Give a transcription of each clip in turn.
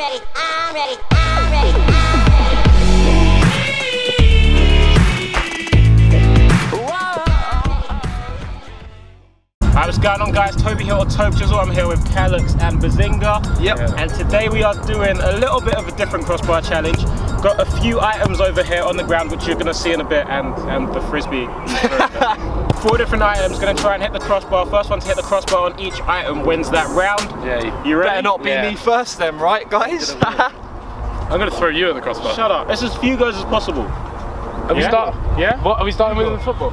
Alright, what's going on, guys? Toby here, or Tobjizzle. I'm here with Callux and Bazinga. Yep. Yeah. And today we are doing a little bit of a different crossbar challenge. Got a few items over here on the ground, which you're going to see in a bit, and the frisbee. Four different items, gonna try and hit the crossbar. First one to hit the crossbar on each item wins that round. Yeah, you ready? Better not be me first then, right guys? I'm gonna throw you at the crossbar. Shut up. It's as few goes as possible. What, are we starting with the football?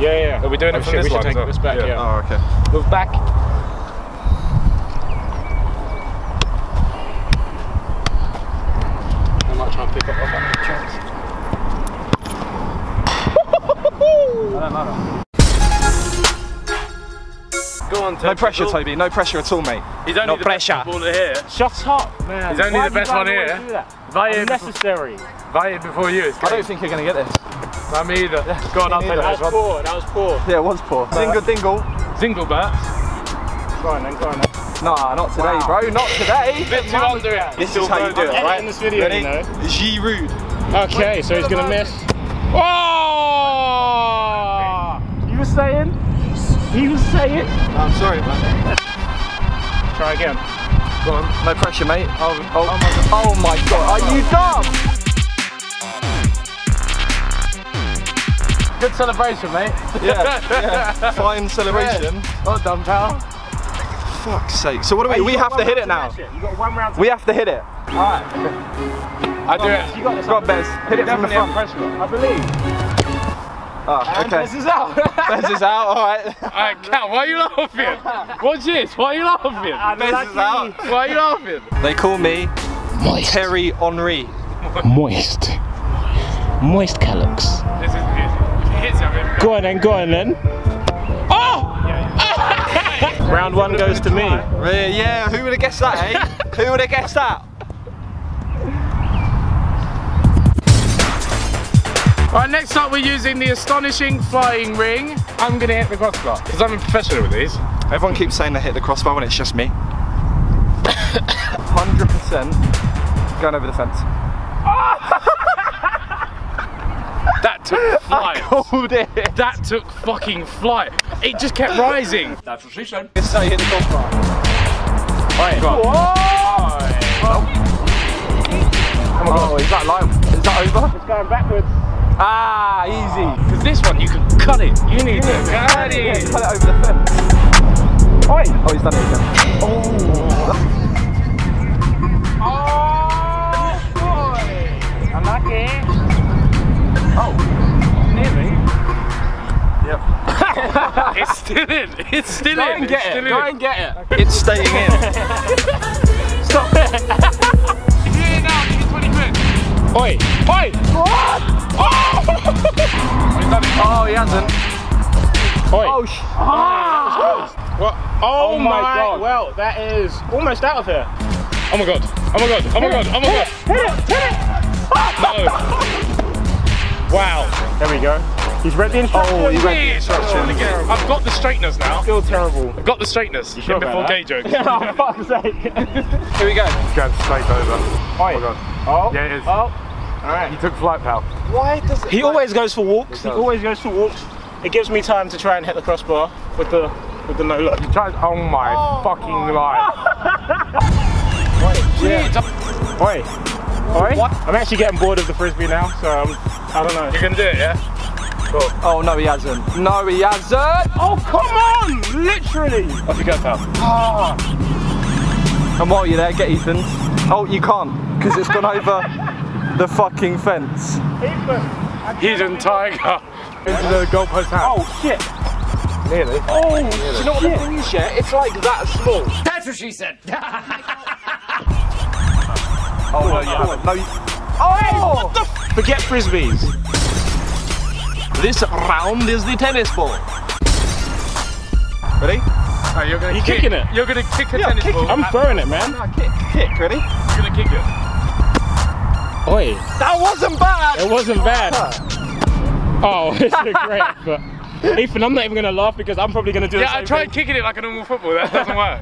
Yeah. Are we doing it from this one? We should take this back, yeah. Oh, okay. Move back. I might try and pick up that chance. Go on, Toby. No pressure, Toby. No pressure at all, mate. He's only the best baller here. Shut up, man. He's only the best one here. Unnecessary. Vay before you. I don't think you're going to get this. Not me either. Yeah. Go on, I'll take it. That was poor. That was poor. Yeah, it was poor. Zingle, dingle. Zingle bats. Go on, then. Go on, then. Nah, not today, bro. Not today. A bit too underhand. This is how you do it, right? In this video, ready? Giroud. Okay, so he's going to miss. Oh! You were saying? You were saying? I'm sorry, man. Try again. Go on. No pressure, mate. Oh my god. Are you dumb? Good celebration, mate. Yeah. Fine celebration. Yeah. Well done, pal. Fuck's sake. So what do we have to hit it now? You got one round. We have to hit it. Alright. I do it. You got this. Go on, Bez. Hit it from the front. I believe. Oh, okay. Bez is out. Bez is out, alright. Alright, Cal, why are you laughing? Watch this, why are you laughing? Bez is out. Why are you laughing? They call me Moist. Terry Henry. Moist. Moist Callux. This is music. Go on then. Oh! Yeah. Round one goes to me. Yeah, who would have guessed that, eh? Who would have guessed that? Alright, next up we're using the Astonishing Flying Ring. I'm going to hit the crossbar, because I'm a professional with these. Everyone keeps saying they hit the crossbar when it's just me. 100% going over the fence. That took flight. I called it. That took fucking flight. It just kept rising. That's what she said. This is how you hit the crossbar. Alright, go on. Oh, is that live? Is that over? It's going backwards. Ah, easy. Because this one, you can cut it. You need to cut it. Yeah, cut it over the fence. Oi. Oh, he's done it again. Oh. Oh, boy. Unlucky. Oh. Nearly. Yep. It's still in. It's still in. Go and get it. It's staying in. Stop. If you hit it now, you get 20 quid. Oi. Oi. What? Oh! Oh, he hasn't. Oi. Oh, sh well, oh my god. Well, that is almost out of here. Oh my god. Oh my god. Oh my god. Oh my god. No. Wow. There we go. He's read the instructions. Oh, he read the instructions again. I've got the straighteners now. Still terrible. I've got the straighteners. You should before gay jokes. Oh, fuck's sake. Here we go. Go straight over. Oi. Oh my god. Oh. Yeah, it is. Oh. Alright. He took flight, pal. Why does it? He always goes for walks. He always goes for walks. It gives me time to try and hit the crossbar with the no look. He tries. Oh my fucking life. Oi. What? I'm actually getting bored of the frisbee now, so I don't know. You can do it, yeah? Cool. Oh no, he hasn't. No, he hasn't. Oh come on! Literally. Off you go, pal. Oh. And while you're there, get Ethan. Oh, you can't because it's gone over. The fucking fence. Hidden tiger. Into the goalpost house. Oh shit. Nearly. Oh, do you know what the thing is, yeah? It's like that small. That's what she said. Oh no, you oh, what the f. Forget frisbees. This round is the tennis ball. Ready? Oh, you're kicking it. You're gonna kick a tennis ball. I'm throwing it, man. No, kick, ready? You're gonna kick it. Oi. That wasn't bad! It wasn't bad. Oh, it's great, but Ethan, I'm not even gonna laugh because I'm probably gonna do the same thing. Yeah, I tried kicking it like a normal football, that doesn't work.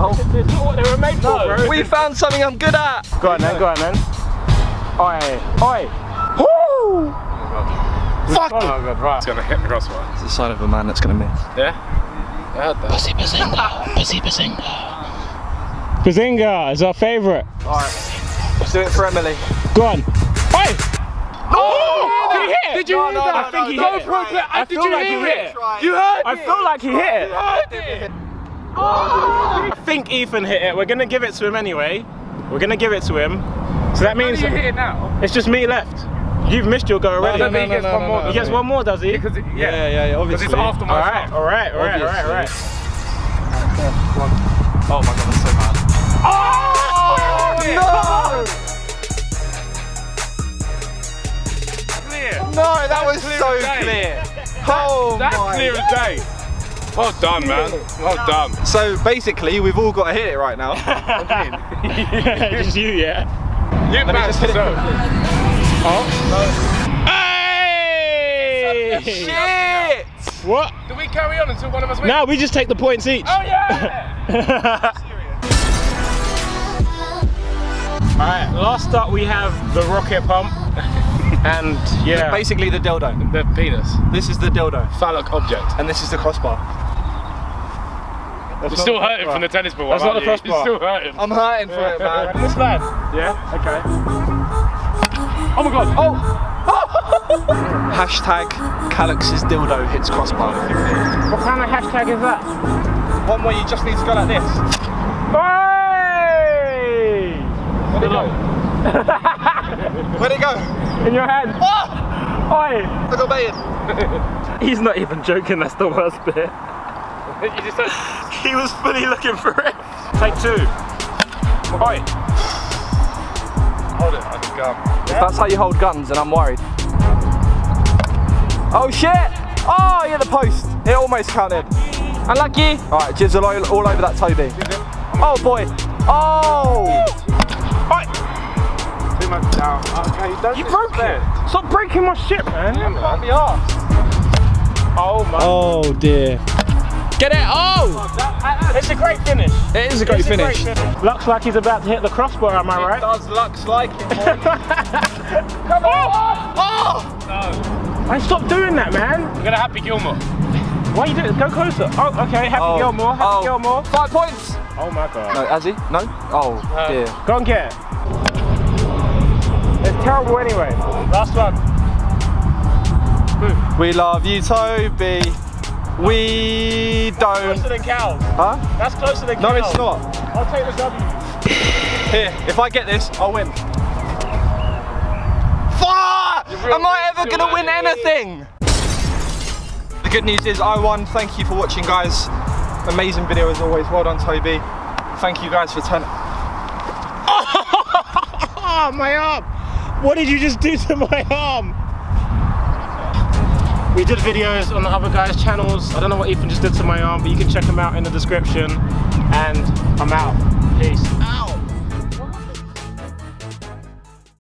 Oh. This is what they were made for. We found something I'm good at. Go on then, go on then. Oi, oi. Woo! Fuck! Oh God, right. It's going to hit the crossbar. It's the sign of a man that's going to miss. Yeah? I heard that. Pussy Bazinga, Pussy Bazinga. Bazinga is our favourite. Alright, let's do it for Emily. Go on. Oi! Did you hear that? I think he hit it. Did you hear it? You heard it? I feel like he hit it. You heard it. Oh. I think Ethan hit it. We're going to give it to him anyway. We're going to give it to him. So that means you hit it now. It's just me left. You've missed your go already. No, he gets one more. He gets one more, does he? Because yeah, obviously. Because it's after my shot. All right. Oh my God, that's so bad. Oh no! No, that was so clear. Oh my. That's clear as day. Well done, man. Well done. So basically, we've all got to hit it right now. It's you, yeah. You bounced it. Oh. Hey! Shit! What? Do we carry on until one of us wins? No, we just take the points each. Oh yeah! Serious. All right. Last up, we have the rocket pump. And yeah, basically the dildo. The penis. This is the dildo. Phallic object. And this is the crossbar. You're still hurting from the tennis ball. That's not the crossbar. You're still hurting. I'm hurting for it, man. This lad. Yeah? Okay. Oh my God. Oh! Hashtag Callux's dildo hits crossbar. What kind of hashtag is that? One where you just need to go like this. Hey! Where'd it go? Where'd it go? In your hand. Oh! Oi! I got baited. He's not even joking, that's the worst bit. He was fully looking for it. Take two. Oi! Hold it, I can go. If that's how you hold guns, then I'm worried. Oh shit! Oh, yeah, the post. It almost counted. Unlucky. Alright, Jizzle all over that Toby. Oh boy. Oh! Down. Okay, don't you broke it! Stop breaking my shit, man! Yeah, man. Can't be arsed. Oh my. Oh dear. Get it! Oh! It's a great finish. It is a great finish. Looks like he's about to hit the crossbar, am I right? It does looks like it. Come on! Oh! No. I stopped doing that, man. We're gonna Happy Gilmore. Why are you doing it? Go closer. Oh, okay. Happy Gilmore. Happy Gilmore. 5 points. Oh my God. No, has he? No? Oh dear. Go and get it. It's terrible anyway. Last one. Boom. We love you, Toby. We don't. That's closer than cows. Huh? That's closer than cows. No, it's not. I'll take the W. Here, if I get this, I'll win. Fuck! Am I ever gonna win anything? The good news is I won. Thank you for watching, guys. Amazing video as always. Well done, Toby. Thank you guys for turning. Oh, my arm. What did you just do to my arm? We did videos on the other guys' channels. I don't know what Ethan just did to my arm, but you can check them out in the description. And I'm out. Peace. Ow.